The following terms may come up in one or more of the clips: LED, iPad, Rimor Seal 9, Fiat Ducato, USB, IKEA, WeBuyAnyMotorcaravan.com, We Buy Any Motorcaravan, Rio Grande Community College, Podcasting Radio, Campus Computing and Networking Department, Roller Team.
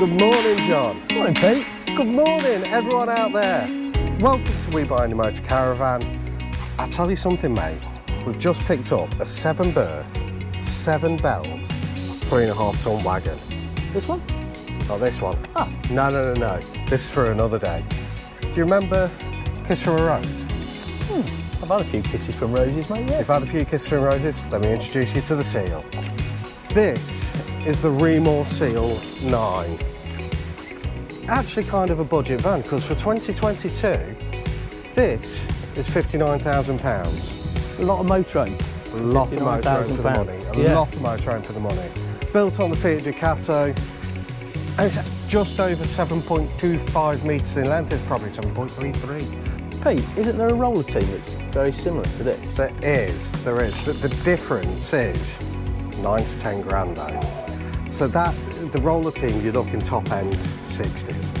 Good morning, John. Good morning, Pete. Good morning, everyone out there. Welcome to We Buy Any Motor Caravan. I'll tell you something, mate. We've just picked up a 7-berth, 7-belled, 3.5-ton wagon. This one? Not this one. Oh. No. This is for another day. Do you remember Kiss from a Rose? I've had a few kisses from roses, mate, yeah. You've had a few kisses from roses? Let me introduce you to the seal. This is the Rimor Seal 9. Actually kind of a budget van, because for 2022, this is £59,000. A lot of motorhome. A lot of motorhome for the money. A lot of motorhome for the money. Built on the Fiat Ducato, and it's just over 7.25 metres in length. It's probably 7.33. Pete, isn't there a roller team that's very similar to this? There is, there is. The difference is 9 to 10 grand though. So that, the roller team, you're looking top end 60s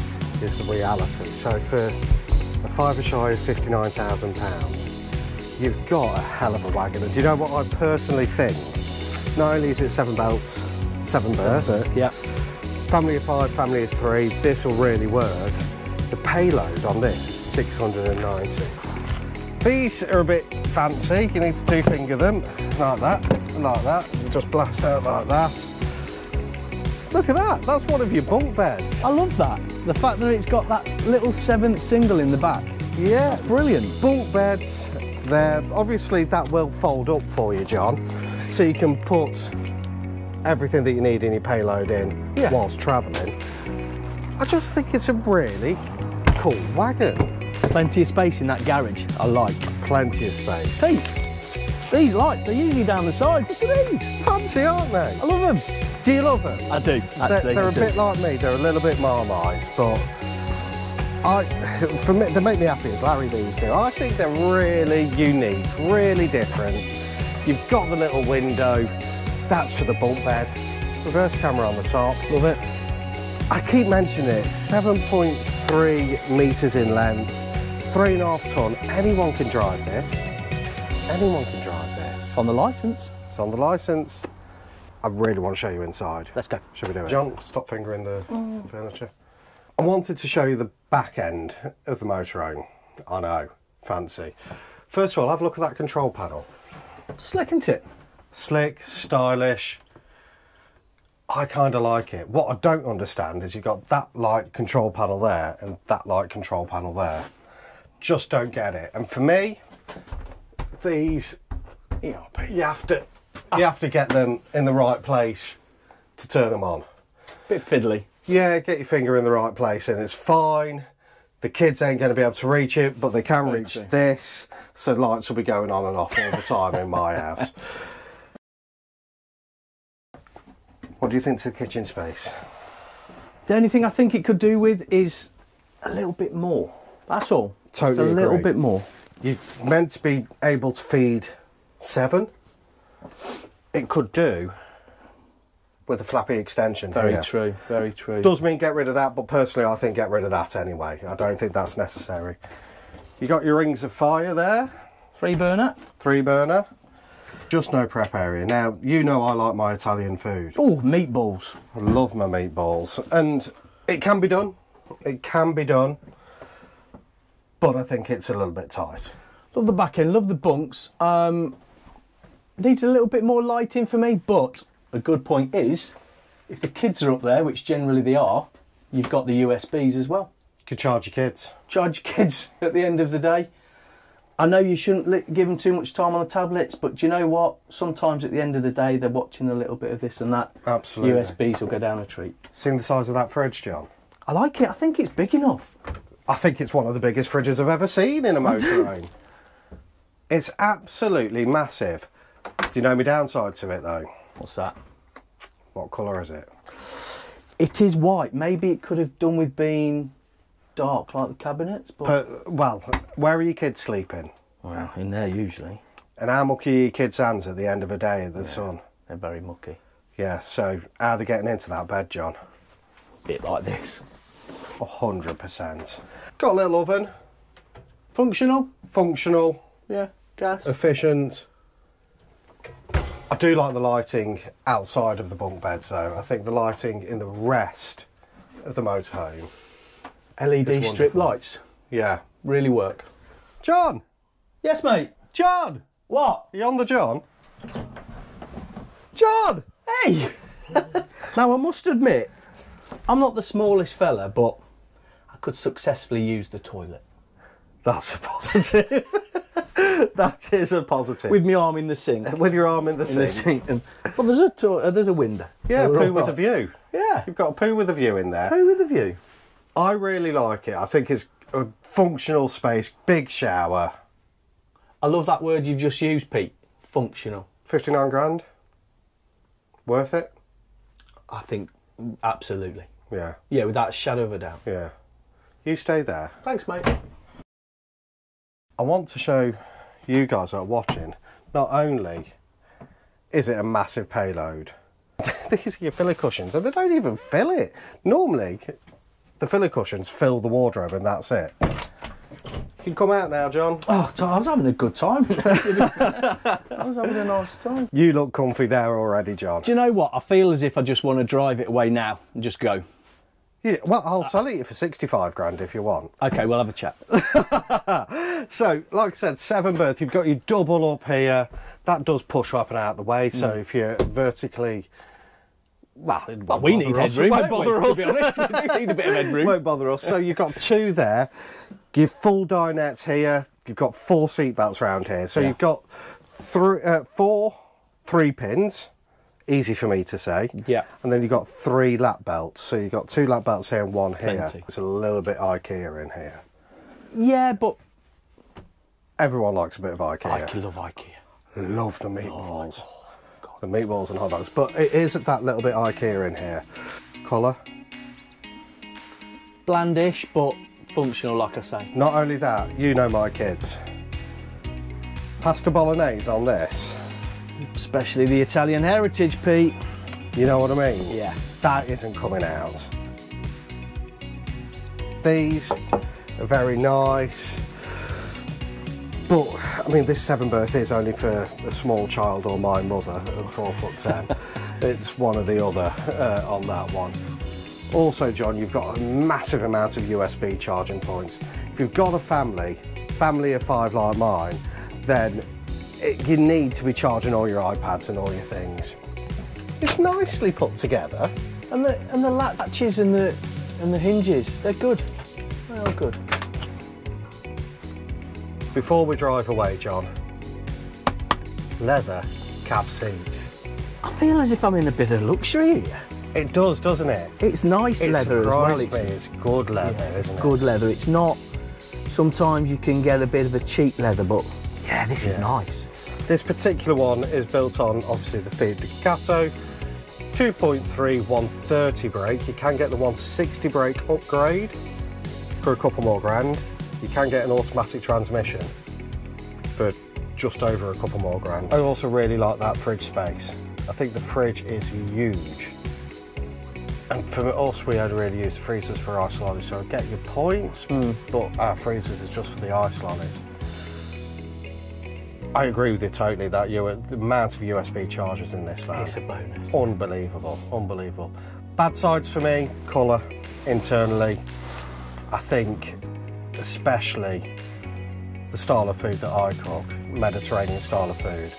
is the reality. So for a fiver shy of £59,000, you've got a hell of a wagon. And do you know what I personally think? Not only is it 7 belts, 7 berth, yeah. Family of 5, family of 3, this will really work. The payload on this is 690. These are a bit fancy. You need to two-finger them, like that, and just blast out like that. Look at that, that's one of your bunk beds. I love that, the fact that it's got that little 7th single in the back. Yeah. That's brilliant. Bunk beds, there. Obviously that will fold up for you, John, so you can put everything that you need in your payload in whilst travelling. I just think it's a really cool wagon. Plenty of space in that garage, I like. Plenty of space. See, these lights, they're usually down the sides. Look at these. Fancy, aren't they? I love them. Do you love them? I do, actually. They're a bit like me, they're a little bit Marmite, but for me, they make me happy, as Larry Lee's do. I think they're really unique, really different. You've got the little window, that's for the bunk bed. Reverse camera on the top. Love it. I keep mentioning it, 7.3 metres in length, 3.5 ton. Anyone can drive this. Anyone can drive this. It's on the licence. It's on the licence. I really want to show you inside. Let's go. Should we do it? John, stop fingering the furniture. I wanted to show you the back end of the motorhome. I know, fancy. First of all, have a look at that control panel. Slick, isn't it? Slick, stylish. I kind of like it. What I don't understand is you've got that light control panel there and that light control panel there. Just don't get it. And for me, these, you have to get them in the right place to turn them on. Bit fiddly. Yeah, get your finger in the right place and it's fine. The kids ain't going to be able to reach it, but they can reach this. So lights will be going on and off all the time in my house. What do you think to the kitchen space? The only thing I think it could do with is a little bit more. That's all. Totally agree. Just a little bit more. You're meant to be able to feed 7. It could do with a flappy extension. Very true, very true. Does mean get rid of that, but personally I think get rid of that anyway. I don't think that's necessary. You got your rings of fire there. 3 burner. 3 burner. Just no prep area. Now, you know I like my Italian food. Oh, meatballs. I love my meatballs. And it can be done. It can be done. But I think it's a little bit tight. Love the back end, love the bunks. Needs a little bit more lighting for me, but a good point is, if the kids are up there, which generally they are, you've got the USBs as well. You could charge your kids. Charge your kids at the end of the day. I know you shouldn't give them too much time on the tablets, but do you know what? Sometimes at the end of the day, they're watching a little bit of this and that. Absolutely. USBs will go down a treat. Seen the size of that fridge, John? I like it. I think it's big enough. I think it's one of the biggest fridges I've ever seen in a motorhome. It's absolutely massive. Do you know my downside to it, though? What's that? What colour is it? It is white. Maybe it could have done with being dark like the cabinets, but well, where are your kids sleeping? Well, in there usually. And how mucky are your kids' hands at the end of a day in the sun? They're very mucky. Yeah, so how are they getting into that bed, John? A bit like this. 100%. Got a little oven. Functional. Functional. Yeah, gas. Efficient. I do like the lighting outside of the bunk bed, so I think the lighting in the rest of the motorhome. LED strip lights. Yeah. Really work. John! Yes, mate? John! What? Are you on the John? John! Hey! Now, I must admit, I'm not the smallest fella, but I could successfully use the toilet. That's a positive. That is a positive. With my arm in the sink. With your arm in the sink. Well, there's a window. Yeah, so poo with a view. Yeah. You've got a poo with a view in there. Poo with a view. I really like it. I think it's a functional space, big shower. I love that word you've just used, Pete. Functional. 59 grand. Worth it? I think absolutely. Yeah. Yeah, without a shadow of a doubt. Yeah. You stay there. Thanks, mate. I want to show you guys that are watching, not only is it a massive payload, these are your filler cushions, and they don't even fill it. Normally, the filler cushions fill the wardrobe and that's it. You can come out now, John. Oh, I was having a good time. I was having a nice time. You look comfy there already, John. Do you know what? I feel as if I just want to drive it away now and just go. Yeah, well, I'll sell it for 65 grand if you want. Okay, we'll have a chat. So, like I said, 7 berth, you've got your double up here. That does push up and out of the way, so if you're vertically... Well we need headroom, won't bother us. We need a bit of headroom. Won't bother us. So you've got 2 there. You've full dinettes here. You've got 4 seat belts around here. So you've got 4 3 pins. Easy for me to say. Yeah. And then you've got 3 lap belts. So you've got 2 lap belts here and 1 here. Plenty. It's a little bit IKEA in here. Yeah, but... Everyone likes a bit of IKEA. I love IKEA. Love the meatballs. Oh, the meatballs and hot dogs. But it is that little bit IKEA in here. Colour? Blandish, but functional, like I say. Not only that, you know my kids. Pasta bolognese on this. Especially the Italian heritage, Pete. You know what I mean? Yeah. That isn't coming out. These are very nice. But, I mean, this 7 berth is only for a small child or my mother at 4'10". It's one or the other on that one. Also, John, you've got a massive amount of USB charging points. If you've got a family of 5 like mine, then you need to be charging all your iPads and all your things. It's nicely put together. And the latches and the hinges, they're good. They're all good. Before we drive away, John, leather cab seats. I feel as if I'm in a bit of luxury here. It does, doesn't it? It's nice leather as well. It's good leather, isn't it? Good leather. It's not... Sometimes you can get a bit of a cheap leather, but yeah, this is nice. This particular one is built on, obviously, the Fiat Ducato. 2.3 130 brake. You can get the 160 brake upgrade for a couple more grand. You can get an automatic transmission for just over a couple more grand. I also really like that fridge space. I think the fridge is huge. And for us, we only really use the freezers for ice lollies, so I get your points, but our freezers is just for the ice lollies. I agree with you totally, that the amount of USB chargers in this van. It's a bonus. Unbelievable, unbelievable. Bad sides for me, colour, internally. I think, especially the style of food that I cook, Mediterranean style of food,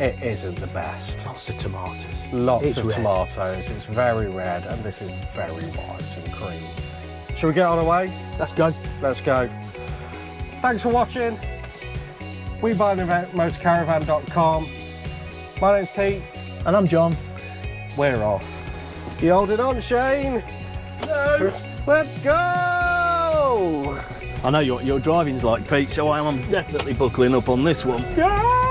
it isn't the best. Lots of tomatoes. Lots of tomatoes. It's very red, and this is very white and cream. Shall we get on the way? Let's go. Let's go. Thanks for watching. WeBuyAnyMotorcaravan.com. My name's Pete. And I'm John. We're off. You holding on, Shane? No. Let's go! I know your driving's like Pete, so I am definitely buckling up on this one. Yeah!